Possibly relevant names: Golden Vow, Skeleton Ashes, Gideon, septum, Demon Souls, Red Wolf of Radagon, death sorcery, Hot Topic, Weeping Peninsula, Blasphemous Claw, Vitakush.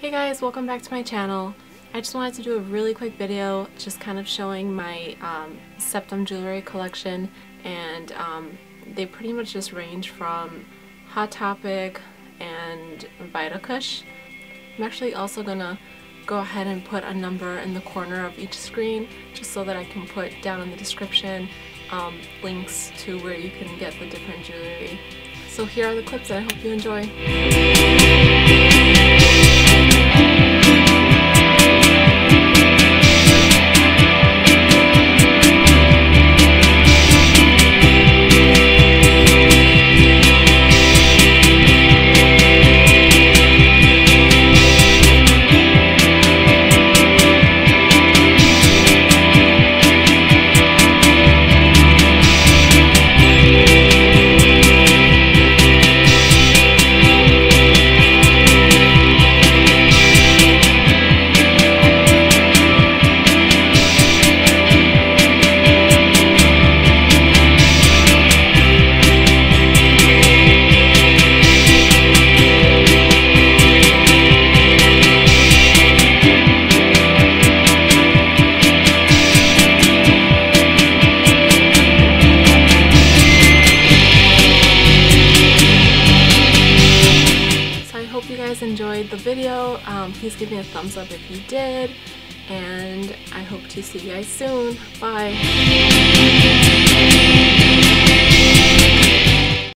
Hey guys, welcome back to my channel. I just wanted to do a really quick video just kind of showing my septum jewelry collection, and they pretty much just range from Hot Topic and Vitakush. I'm actually also gonna go ahead and put a number in the corner of each screen just so that I can put down in the description links to where you can get the different jewelry. So here are the clips and I hope you enjoy. Hope you guys enjoyed the video. Please give me a thumbs up if you did, and I hope to see you guys soon. Bye!